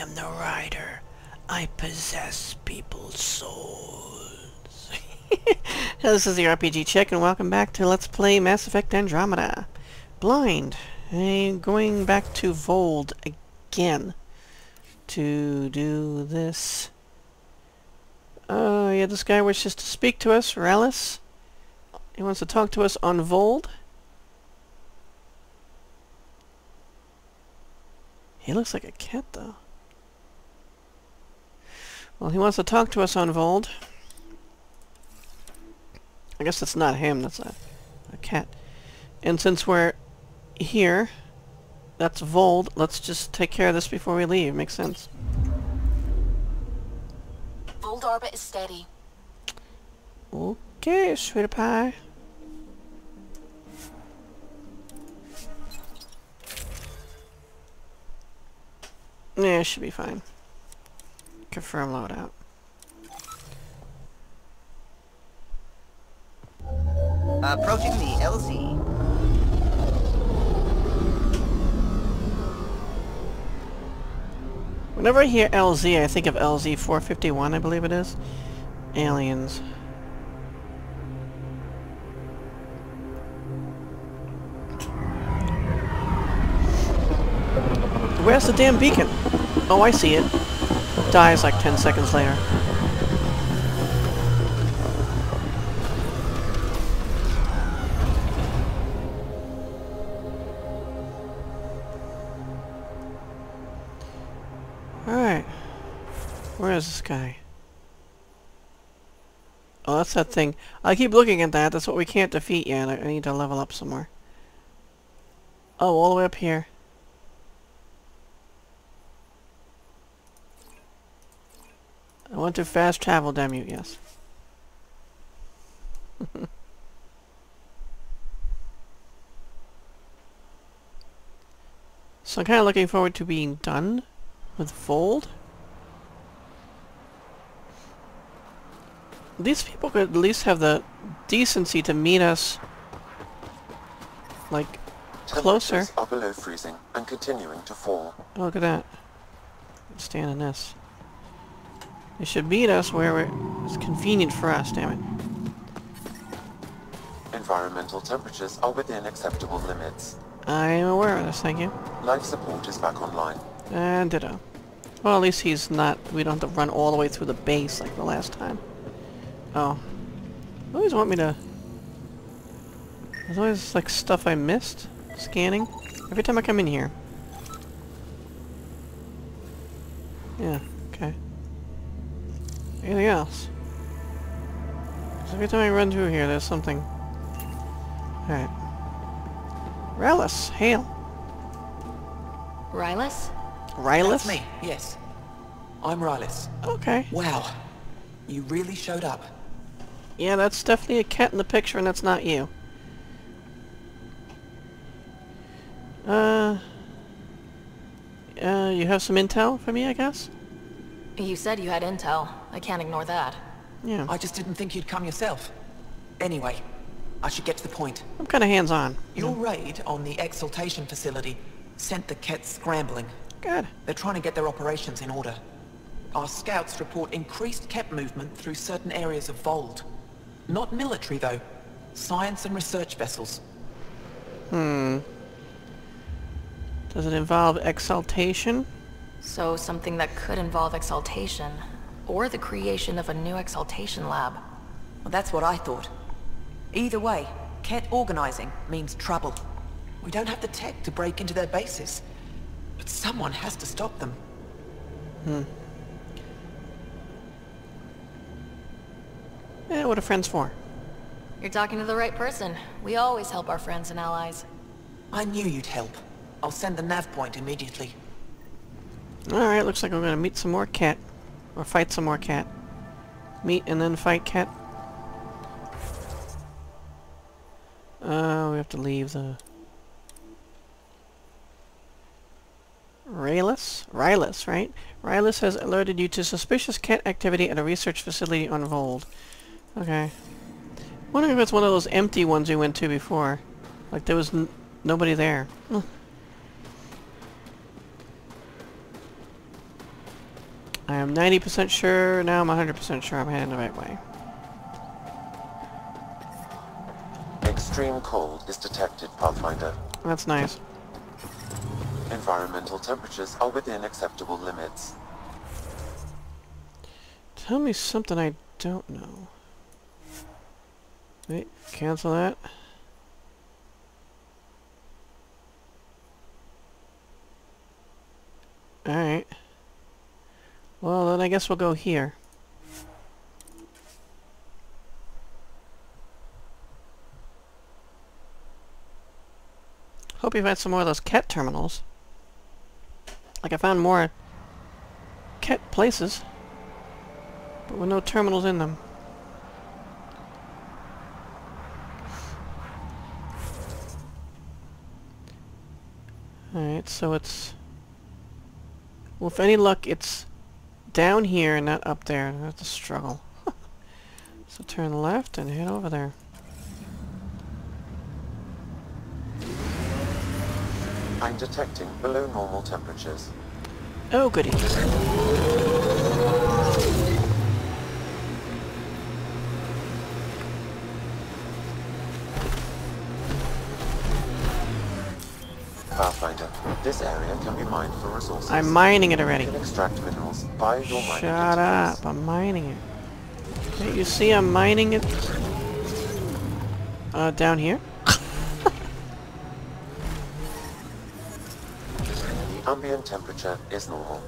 am the rider. I possess people's souls. Hello, this is the RPG Chick, and welcome back to Let's Play Mass Effect Andromeda. Blind. I'm going back to Voeld again to do this. Yeah, this guy wishes to speak to us, Raelis. He wants to talk to us on Voeld. He looks like a cat, though. Well, he wants to talk to us on Voeld. I guess that's not him, that's a cat. And since we're here, that's Voeld, let's just take care of this before we leave. Makes sense. Voeld orbit is steady. Okay, sweetie pie. Yeah, should be fine. Confirm loadout. Approaching the LZ. Whenever I hear LZ, I think of LZ 451, I believe it is. Aliens. Where's the damn beacon? Oh, I see it. Dies like 10 seconds later. Alright. Where is this guy? Oh, that's that thing. I keep looking at that. That's what we can't defeat yet. I need to level up some more. Oh, all the way up here. I want to fast travel, damn you, yes. So I'm kind of looking forward to being done with Voeld. These people could at least have the decency to meet us, like, closer. Temperatures are below freezing and continuing to fall. Oh, look at that. Stand in this. They should meet us where it's convenient for us, damn it. Environmental temperatures are within acceptable limits. I am aware of this, thank you. Life support is back online. And ditto. Well, at least he's not... we don't have to run all the way through the base like the last time. Oh. They always want me to... there's always, like, stuff I missed. Scanning. Every time I come in here. Yeah, okay. Anything else? Because every time I run through here, there's something. Alright. Raelis, hail. Raelis? Raelis? That's me, yes. I'm Raelis. Okay. Wow. You really showed up. Yeah, that's definitely a cat in the picture, and that's not you. You have some intel for me, I guess? You said you had intel. I can't ignore that. Yeah. I just didn't think you'd come yourself. Anyway, I should get to the point. I'm kind of hands-on. Your raid on the Exaltation facility sent the Kett scrambling. Good. They're trying to get their operations in order. Our scouts report increased Kett movement through certain areas of Voeld. Not military, though. Science and research vessels. Hmm. Does it involve Exaltation? So, something that could involve Exaltation, or the creation of a new Exaltation lab. Well, that's what I thought. Either way, Kett organizing means trouble. We don't have the tech to break into their bases, but someone has to stop them. Hmm. Eh, what are friends for? You're talking to the right person. We always help our friends and allies. I knew you'd help. I'll send the nav point immediately. Alright, looks like we're gonna meet some more Kett. Or fight some more Kett. Meet and then fight Kett. We have to leave the... Raelis? Raelis, right? Raelis has alerted you to suspicious Kett activity at a research facility on Voeld. Okay. I wonder if it's one of those empty ones we went to before. Like there was nobody there. I am 90% sure, now I'm 100% sure I'm heading the right way. Extreme cold is detected, Pathfinder. That's nice. Environmental temperatures are within acceptable limits. Tell me something I don't know. Wait, cancel that. Alright. Well, then I guess we'll go here. Hope you find some more of those Kett terminals. Like, I found more Kett places, but with no terminals in them. Alright, so it's... well, if any luck, it's down here and not up there. That's a struggle. So turn left and head over there. I'm detecting below normal temperatures. Oh, goody. Pathfinder, this area can be mined for resources. I'm mining it already. You can extract minerals by your mining. Shut up, I'm mining it. Hey, you see I'm mining it? Down here? Ambient temperature is normal.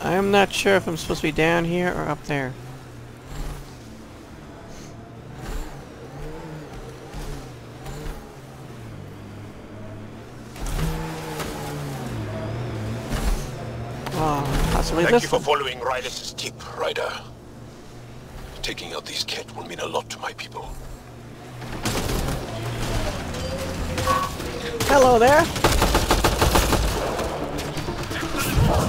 I am not sure if I'm supposed to be down here or up there. Oh, possibly this. Thank you for following Raelis' tip, Ryder. Taking out these Kett will mean a lot to my people. Hello there. Down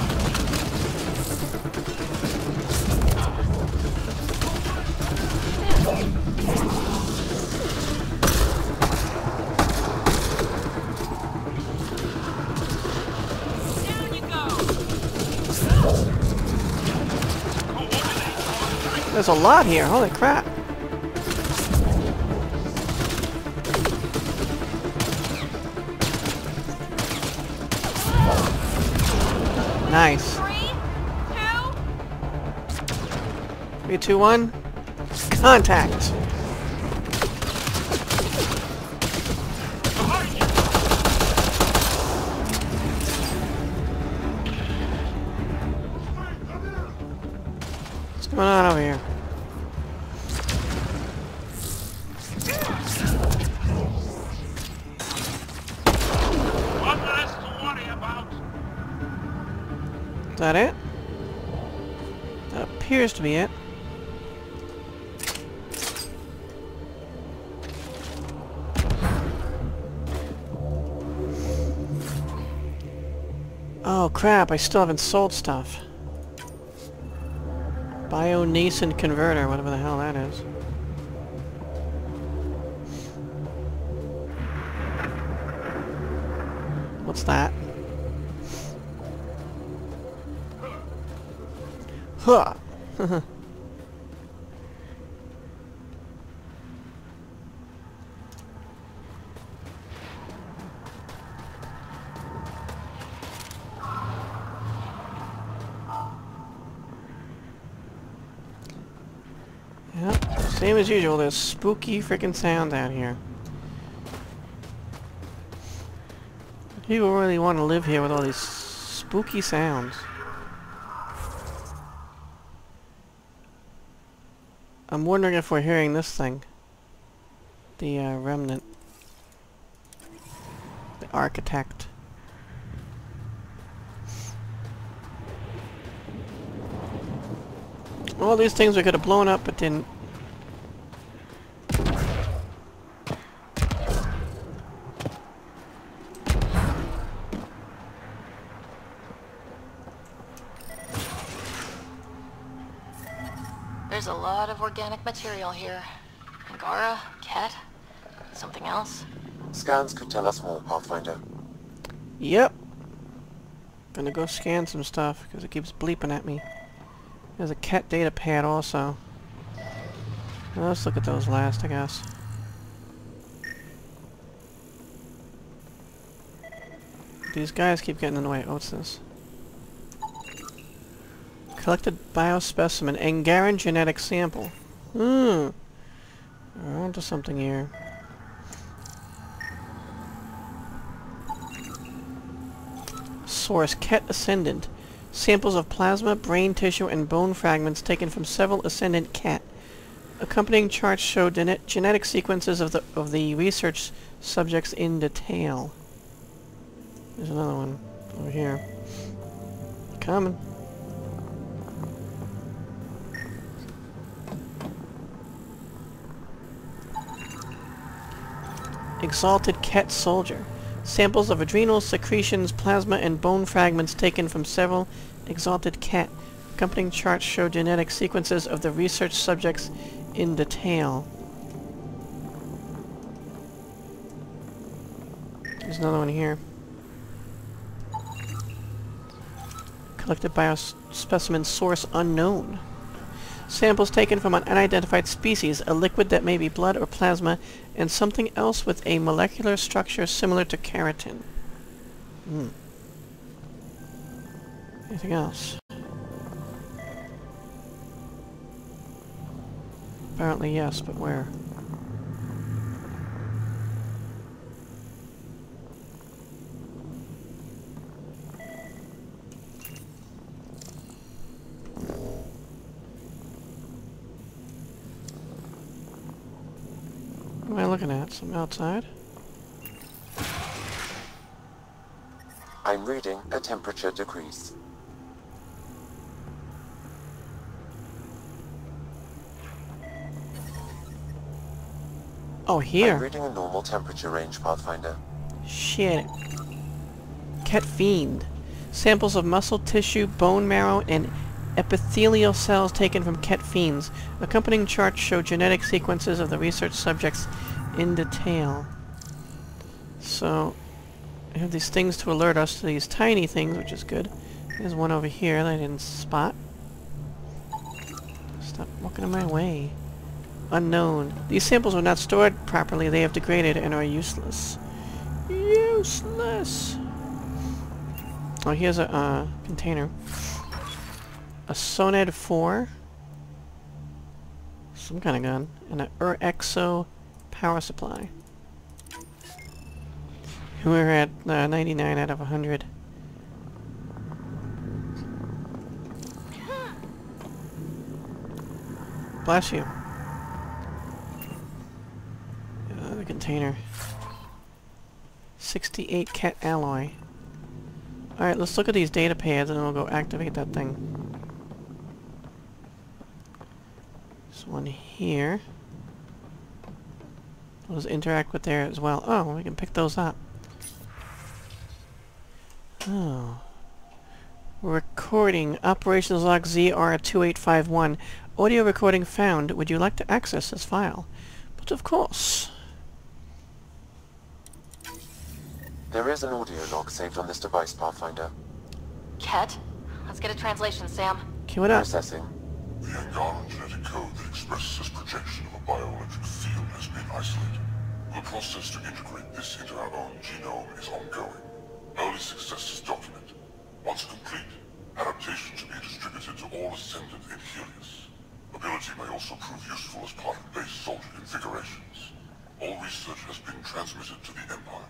you go. There's a lot here. Holy crap. Nice. 3, 2, 1. Contact. What's going on over here? Is that it? That appears to be it. Oh crap, I still haven't sold stuff. Bionascent converter, whatever the hell that is. What's that? Huh. Yep, same as usual, there's spooky freaking sound down here. People really want to live here with all these spooky sounds. I'm wondering if we're hearing this thing. The remnant. The architect. All these things we could have blown up but didn't. There's a lot of organic material here. Angara, Kett, something else. Scans could tell us more, Pathfinder. Yep. Gonna go scan some stuff because it keeps bleeping at me. There's a Kett data pad also. Well, let's look at those last, I guess. These guys keep getting in the way. Oh, what's this? Collected biospecimen. Angaran genetic sample. Hmm. We're onto something here. Source, Kett Ascendant. Samples of plasma, brain tissue, and bone fragments taken from several Ascendant Kett. Accompanying charts show genetic sequences of the research subjects in detail. There's another one over here. Coming. Exalted Kett Soldier. Samples of adrenals, secretions, plasma, and bone fragments taken from several Exalted Kett. Accompanying charts show genetic sequences of the research subjects in detail. There's another one here. Collected biospecimen, source unknown. Samples taken from an unidentified species, a liquid that may be blood or plasma, and something else with a molecular structure similar to keratin. Hmm. Anything else? Apparently yes, but where? What am I looking at? Something outside? I'm reading a temperature decrease. Oh, here. I'm reading a normal temperature range, Pathfinder. Shit. Kett Fiend. Samples of muscle tissue, bone marrow, and epithelial cells taken from Kett Fiends. Accompanying charts show genetic sequences of the research subjects in detail. So, I have these things to alert us to these tiny things, which is good. There's one over here that I didn't spot. Stop walking in my way. Unknown. These samples were not stored properly. They have degraded and are useless. Useless! Oh, here's a container. A Soned 4, some kind of gun, and an Exo power supply. We're at 99 out of 100. Bless you. Another container. 68 Kett alloy. Alright, let's look at these data pads and then we'll go activate that thing. One here. Those interact with there as well. Oh, we can pick those up. Oh. Recording. Operations log ZR2851. Audio recording found. Would you like to access this file? But of course. There is an audio log saved on this device, Pathfinder. Kett? Let's get a translation, Sam. Okay, what up? Processing. The Angaran genetic code that expresses this projection of a bioelectric field has been isolated. The process to integrate this into our own genome is ongoing. Early success is documented. Once complete, adaptation should be distributed to all ascendant in Helios. Ability may also prove useful as part of base soldier configurations. All research has been transmitted to the Empire.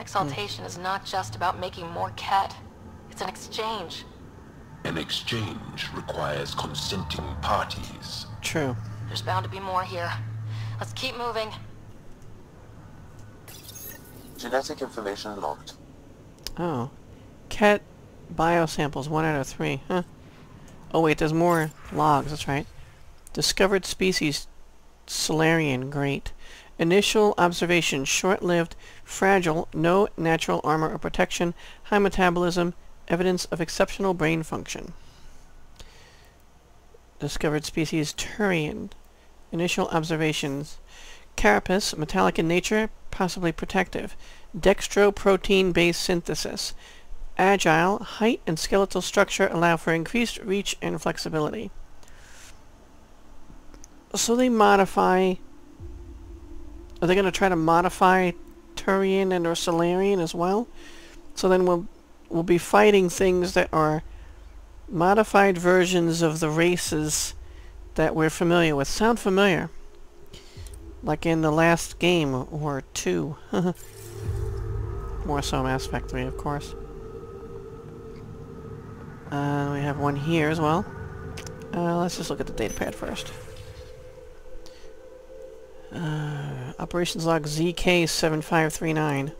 Exaltation is not just about making more Kett. It's an exchange. An exchange requires consenting parties. True. There's bound to be more here. Let's keep moving. Genetic information logged. Oh. Kett biosamples, 1 out of 3, huh? Oh wait, there's more logs, that's right. Discovered species, Salarian, great. Initial observation, short-lived, fragile, no natural armor or protection, high metabolism, evidence of exceptional brain function. Discovered species Turian. Initial observations. carapace, metallic in nature, possibly protective. Dextroprotein-based synthesis. Agile, height and skeletal structure allow for increased reach and flexibility. So they modify... Are they going to try to modify Turian and or Salarian as well? So then we'll be fighting things that are modified versions of the races that we're familiar with. Sound familiar? Like in the last game or two. More so Mass Effect 3, of course. We have one here as well. Let's just look at the datapad first. Operations log ZK7539.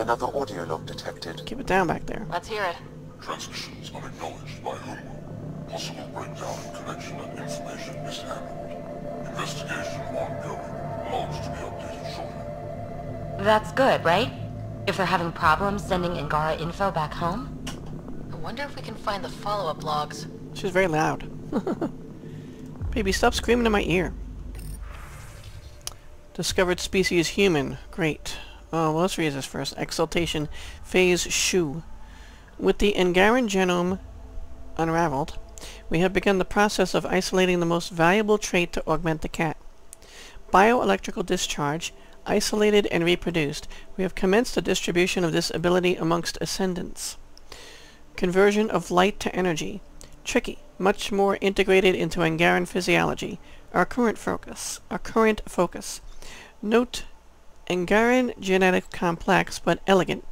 Another audio log detected. Keep it down back there. Let's hear it. Transmissions are acknowledged by whom? Possible breakdown in connection and information mishandled. Investigation ongoing. Logs to be updated shortly. That's good, right? If they're having problems sending Angara info back home? I wonder if we can find the follow-up logs. She's very loud. Baby, stop screaming in my ear. Discovered species human. Great. Oh, well, let's read this first. Exaltation. Phase Shu. With the Angaran genome unraveled, we have begun the process of isolating the most valuable trait to augment the Kett. Bioelectrical discharge, isolated and reproduced. We have commenced the distribution of this ability amongst ascendants. Conversion of light to energy. Tricky. Much more integrated into Angaran physiology. Our current focus. Note, Angaran genetic complex, but elegant,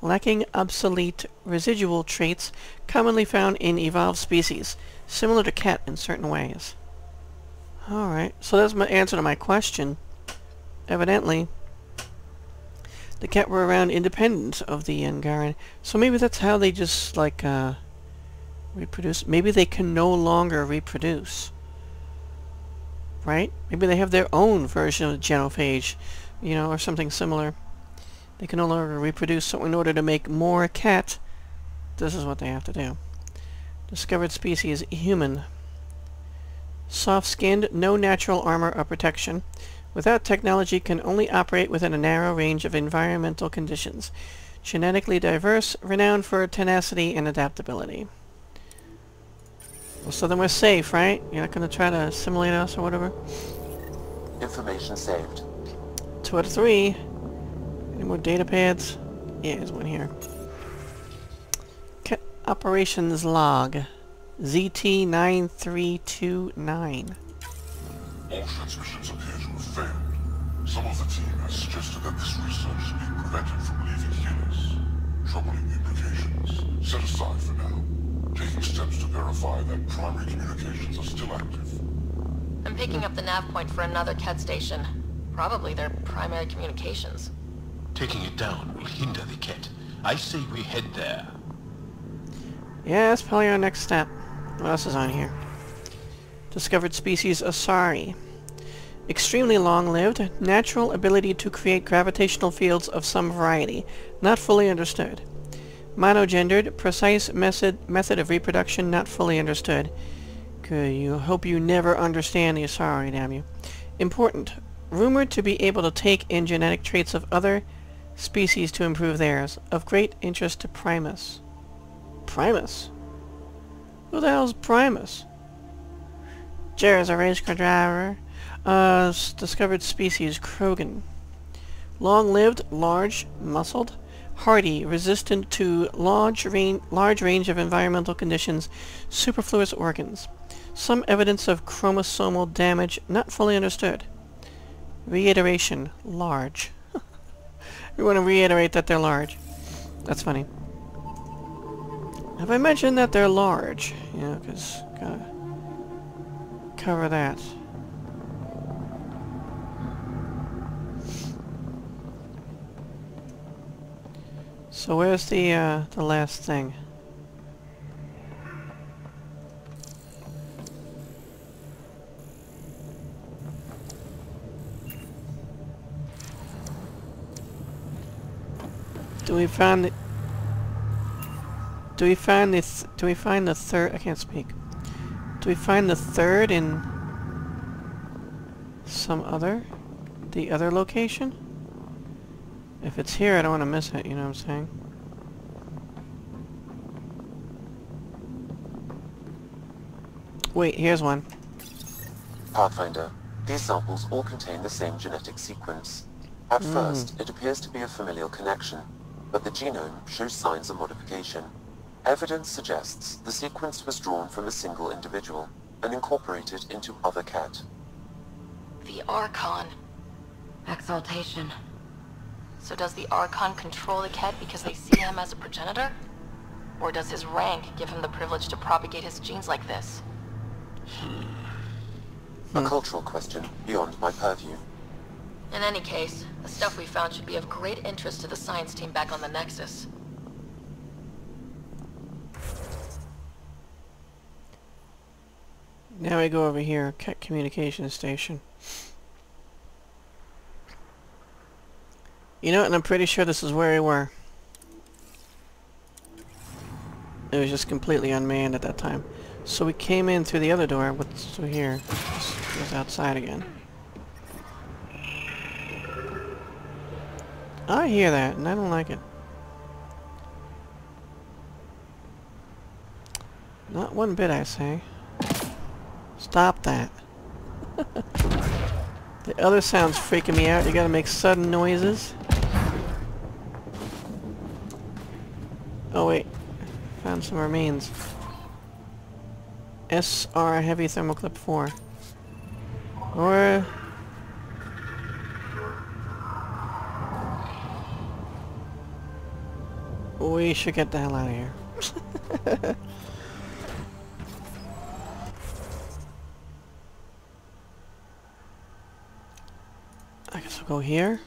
lacking obsolete residual traits commonly found in evolved species, similar to Kett in certain ways. Alright, so that's my answer to my question. Evidently, the Kett were around independent of the Angaran, so maybe that's how they just, like, reproduce. Maybe they can no longer reproduce. Right? Maybe they have their own version of genophage, you know, or something similar. They can no longer reproduce, so in order to make more Kett, this is what they have to do. Discovered species, human. Soft-skinned, no natural armor or protection. Without technology, can only operate within a narrow range of environmental conditions. Genetically diverse, renowned for tenacity and adaptability. Well, so then we're safe, right? You're not going to try to assimilate us or whatever? Information saved. 2 out of 3. Any more data pads? Yeah, there's one here. Kett operations log. ZT9329. All transmissions appear to have failed. Some of the team has suggested that this research be prevented from leaving Helios. Troubling implications. Set aside for now. Taking steps to verify that primary communications are still active. I'm picking up the nav point for another Kett station. Probably their primary communications. Taking it down will hinder the Kett. I say we head there. Yeah, that's probably our next step. What else is on here? Discovered species Asari. Extremely long-lived, natural ability to create gravitational fields of some variety. Not fully understood. Monogendered, precise method of reproduction not fully understood. Good, you hope you never understand the Asari, damn you. Important, rumored to be able to take in genetic traits of other species to improve theirs. Of great interest to Primus. Primus? Who the hell's Primus? Jared's a race car driver. Discovered species, Krogan. Long-lived, large, muscled. Hardy, resistant to large range of environmental conditions, superfluous organs. Some evidence of chromosomal damage not fully understood. Reiteration, large. We want to reiterate that they're large. That's funny. Have I mentioned that they're large? You know, because gotta cover that. So where's the last thing? Do we find the third? I can't speak. Do we find the third in some other the other location? If it's here, I don't want to miss it, you know what I'm saying? Wait, here's one. Pathfinder, these samples all contain the same genetic sequence. At first, it appears to be a familial connection, but the genome shows signs of modification. Evidence suggests the sequence was drawn from a single individual and incorporated into other Kett. The Archon. Exaltation. So does the Archon control the Kett because they see him as a progenitor? Or does his rank give him the privilege to propagate his genes like this? A cultural question beyond my purview. In any case, the stuff we found should be of great interest to the science team back on the Nexus. Now we go over here, Kett Communication Station. You know what, and I'm pretty sure this is where we were. It was just completely unmanned at that time. So we came in through the other door, what's through here? This goes outside again. I hear that, and I don't like it. Not one bit, I say. Stop that. The other sound's freaking me out. You gotta make sudden noises. Oh wait. Found some remains. SR Heavy Thermoclip 4. Or... we should get the hell out of here. I guess we'll go here.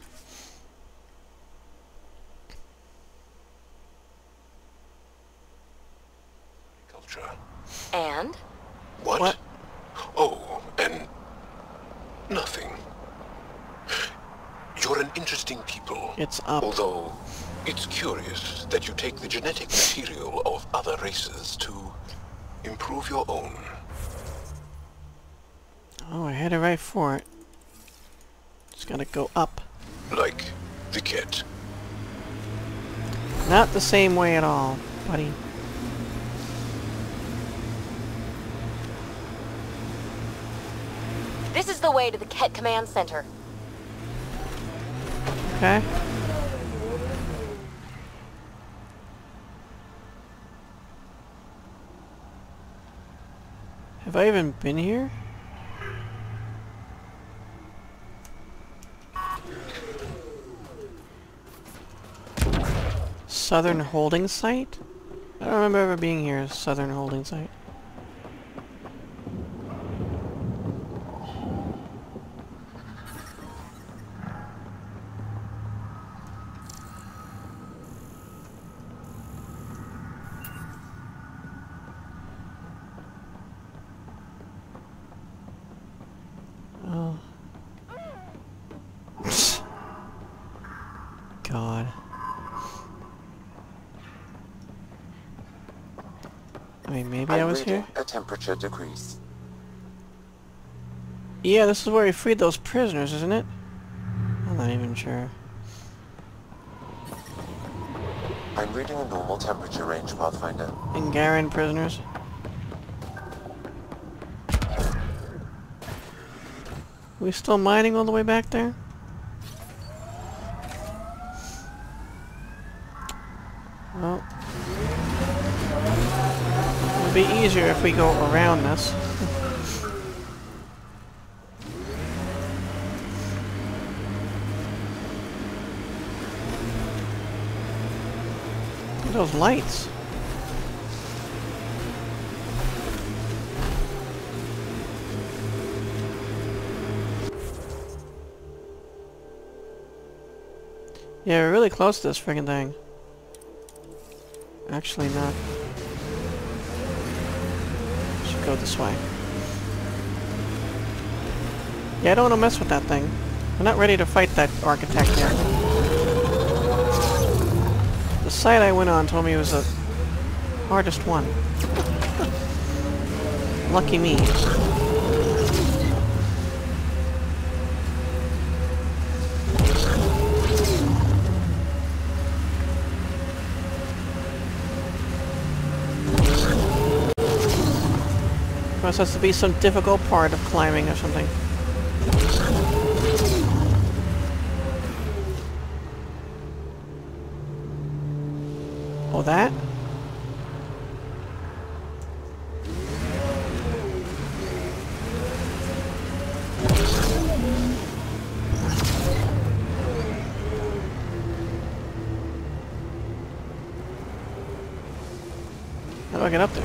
Culture. And? What? Oh, and... nothing. You're an interesting people. It's up. Although... it's curious that you take the genetic material of other races to improve your own. Oh, I headed right for it. It's gotta go up. Like the Kett. Not the same way at all, buddy. This is the way to the Kett Command Center. Okay. Have I even been here? Southern Holding Site? I don't remember ever being here, Southern Holding Site. Temperature decrease. Yeah, this is where he freed those prisoners, isn't it? I'm not even sure. I'm reading a normal temperature range, Pathfinder. Angaran prisoners. We still mining all the way back there? Well... be easier if we go around this. Look at those lights. Yeah, we're really close to this friggin' thing. Actually not. Go this way. Yeah, I don't want to mess with that thing. I'm not ready to fight that architect yet. The site I went on told me it was the hardest one. Lucky me. Must have to be some difficult part of climbing or something. Oh, that? How do I get up there?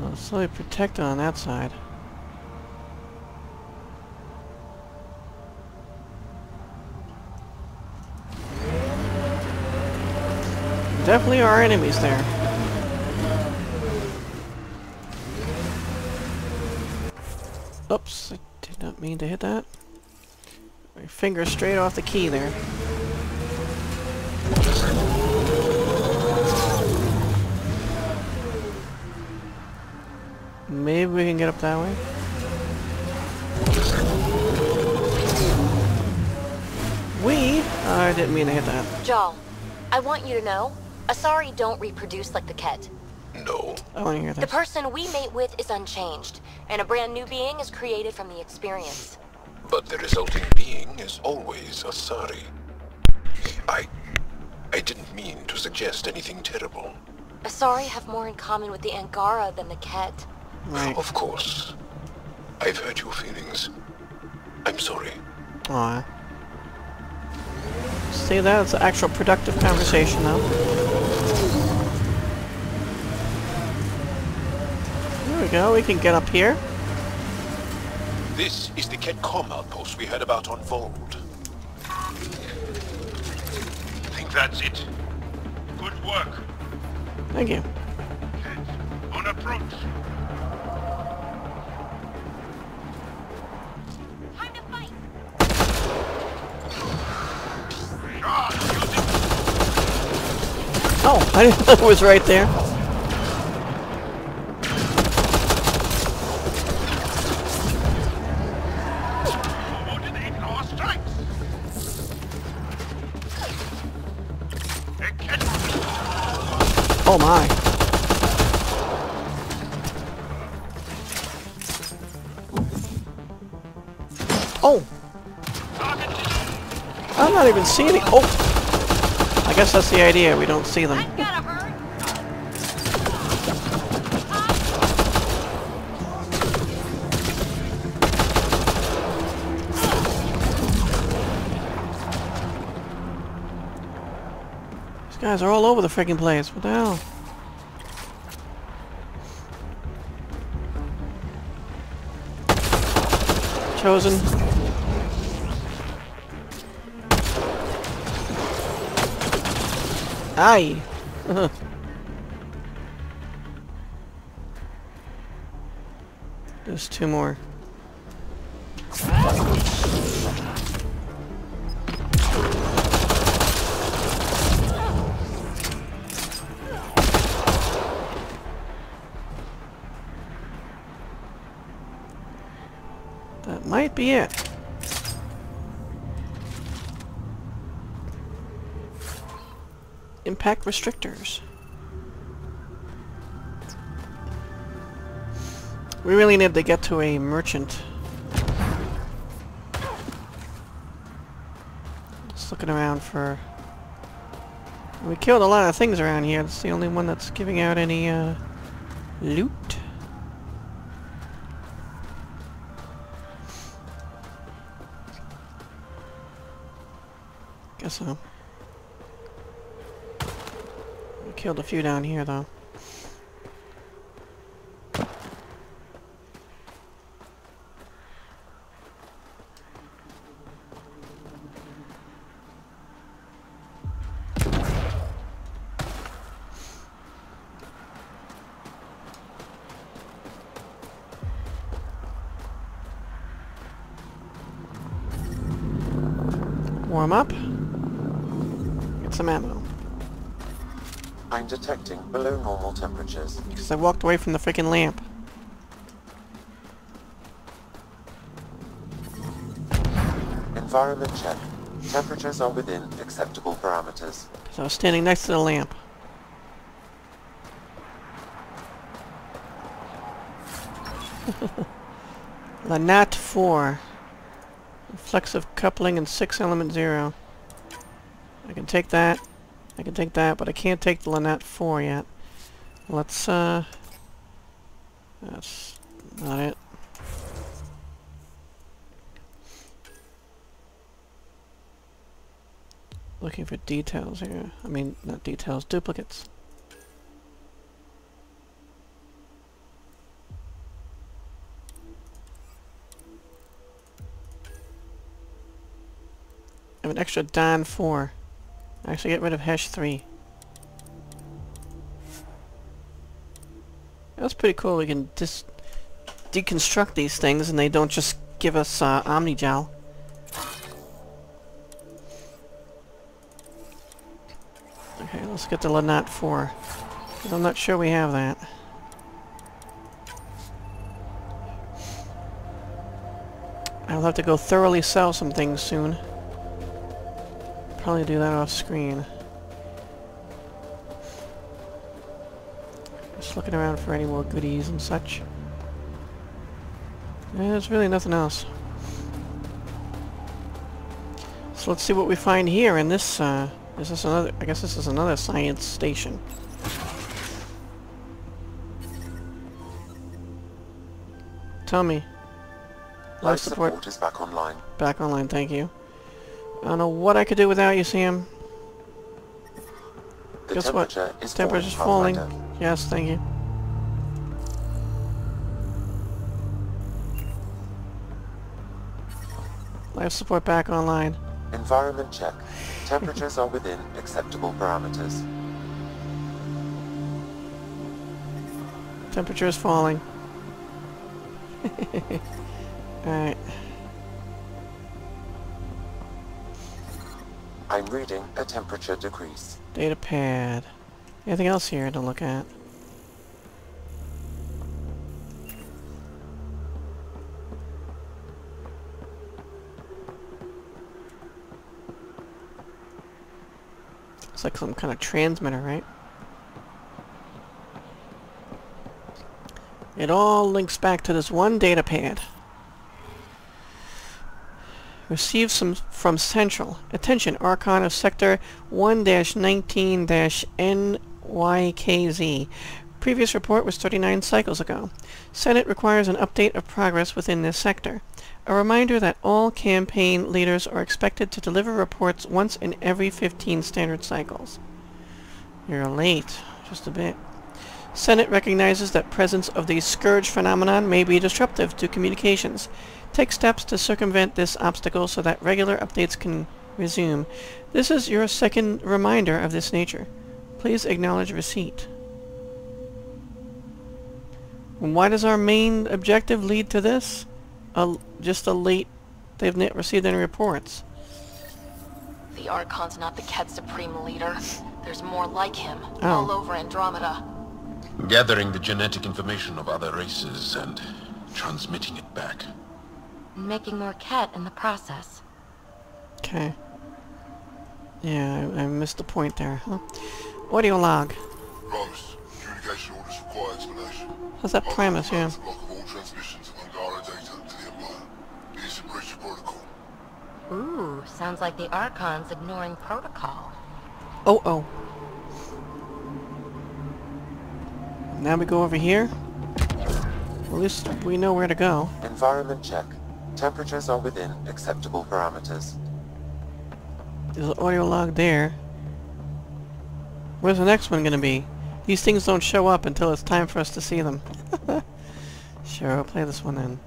Well, it's really protected on that side. Definitely are enemies there. Oops, I did not mean to hit that. My finger straight off the key there. Maybe we can get up that way. I didn't mean to hit that. Jaal, I want you to know, Asari don't reproduce like the Kett. No. I want to hear that. The person we mate with is unchanged, and a brand new being is created from the experience. But the resulting being is always Asari. I didn't mean to suggest anything terrible. Asari have more in common with the Angara than the Kett. Right. Of course. I've hurt your feelings. I'm sorry. Aww. See, that's an actual productive conversation, though. There we go, we can get up here. This is the Ketcom outpost we heard about on Voeld. Think that's it? Good work. Thank you. Ket, on approach. Oh, I didn't know it was right there. Oh my. Oh! I'm not even seeing it. Oh! I guess that's the idea, we don't see them. These guys are all over the freaking place, what the hell? Chosen. Aye. There's two more. That might be it. Impact restrictors. We really need to get to a merchant. Just looking around for... We killed a lot of things around here. It's the only one that's giving out any loot. Guess so. Killed a few down here, though. Warm up. Get some ammo. I'm detecting below normal temperatures. Because I walked away from the freaking lamp. Environment check. Temperatures are within acceptable parameters. So I was standing next to the lamp. Lanat 4. Reflexive coupling and 6 element 0. I can take that. I can take that, but I can't take the Lanat 4 yet. Let's, that's not it. Looking for details here. I mean, not details, duplicates. I have an extra Don 4. Actually, get rid of Hesh 3. That's pretty cool. We can just deconstruct these things, and they don't just give us Omnigel. Okay, let's get the Lanat 4. I'm not sure we have that. I'll have to go thoroughly sell some things soon. Probably do that off screen. Just looking around for any more goodies and such. Yeah, there's really nothing else. So let's see what we find here in this, is this another, I guess this is another science station. Tell me. Life support is back online. Back online, thank you. I don't know what I could do without you, Sam. Guess what? Temperature's falling. Yes, thank you. Life support back online. Environment check. Temperatures are within acceptable parameters. Temperature is falling. Alright. I'm reading a temperature decrease. Data pad. Anything else here to look at? It's like some kind of transmitter, right? It all links back to this one data pad. Received some from Central. Attention, Archon of Sector 1-19-NYKZ. Previous report was 39 cycles ago. Senate requires an update of progress within this sector. A reminder that all campaign leaders are expected to deliver reports once in every 15 standard cycles. You're late. Just a bit. Senate recognizes that presence of the Scourge phenomenon may be disruptive to communications. Take steps to circumvent this obstacle so that regular updates can resume. This is your second reminder of this nature. Please acknowledge receipt. And why does our main objective lead to this? Just a late... They've not received any reports. The Archon's not the Kett Supreme Leader. There's more like him, all over Andromeda. Gathering the genetic information of other races and transmitting it back. Making more Kett in the process. Okay. Yeah, I missed the point there, huh? Audio log. Promise. Communication orders require explanation. How's that promise, yeah? Block of all transmissions of Angara data to the Empire. It is a breach of protocol. Ooh, sounds like the Archon's ignoring protocol. Oh, oh. Now we go over here. At least we know where to go. Environment check. Temperatures are within acceptable parameters. There's an audio log there. Where's the next one gonna be? These things don't show up until it's time for us to see them. Sure, I'll play this one then.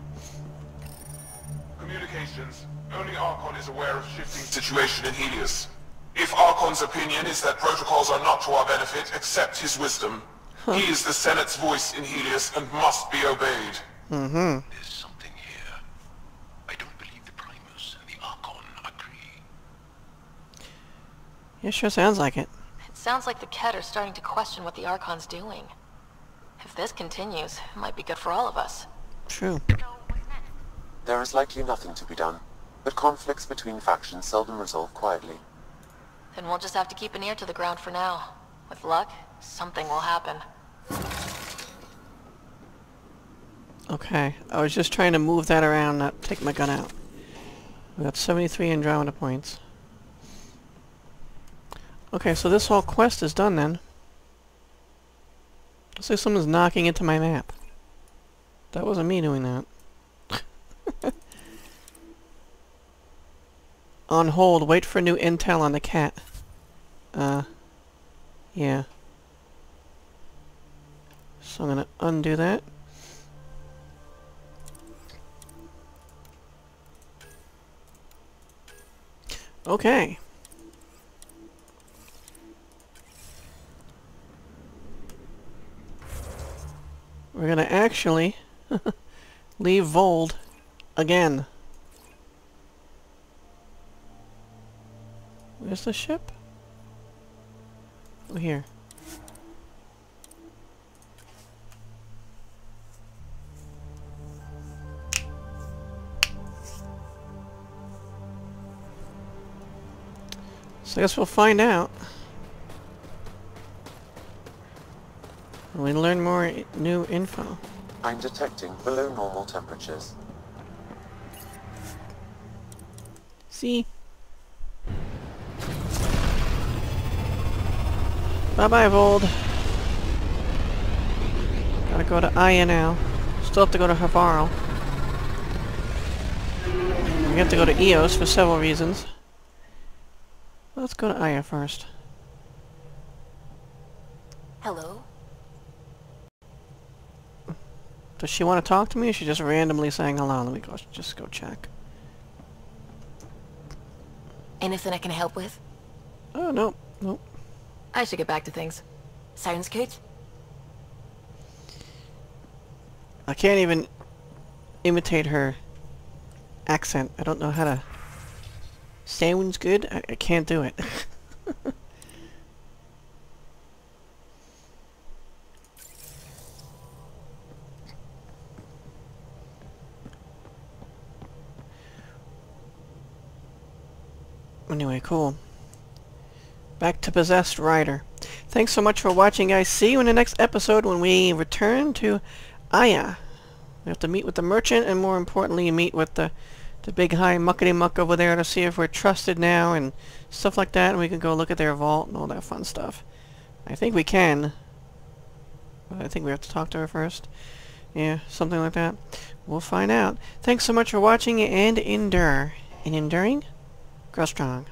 Communications. Only Archon is aware of shifting situation in Helios. If Archon's opinion is that protocols are not to our benefit, accept his wisdom. Huh. He is the Senate's voice in Helios and must be obeyed. Mm-hmm. It sure sounds like it. It sounds like the Kett are starting to question what the Archon's doing. If this continues, it might be good for all of us. True. There is likely nothing to be done. but conflicts between factions seldom resolve quietly. Then we'll just have to keep an ear to the ground for now. With luck, something will happen. Okay, I was just trying to move that around, not take my gun out. We got 73 Andromeda points. Okay, so this whole quest is done then. Looks like someone's knocking into my map. That wasn't me doing that. On hold, wait for new intel on the cat. Yeah. So I'm gonna undo that. Okay. We're gonna actually leave Voeld again. Where's the ship? Oh, here. So I guess we'll find out. We learn more new info. I'm detecting below normal temperatures. See? Bye-bye, Voeld. Gotta go to Aya now. Still have to go to Havarl. We have to go to Eos for several reasons. Let's go to Aya first. Hello? Does she want to talk to me, or is she just randomly saying hello? Let me go, just go check. Anything I can help with? Oh, no. Nope. I should get back to things. Sounds good. I can't even imitate her accent. I don't know how to... Sounds good? I can't do it. Anyway, cool. Back to Possessed Rider. Thanks so much for watching, guys. See you in the next episode when we return to Aya. We have to meet with the merchant, and more importantly, meet with the big high muckety-muck over there to see if we're trusted now and stuff like that, and we can go look at their vault and all that fun stuff. I think we can. But I think we have to talk to her first. Yeah, something like that. We'll find out. Thanks so much for watching, and endure. And enduring? Grow strong.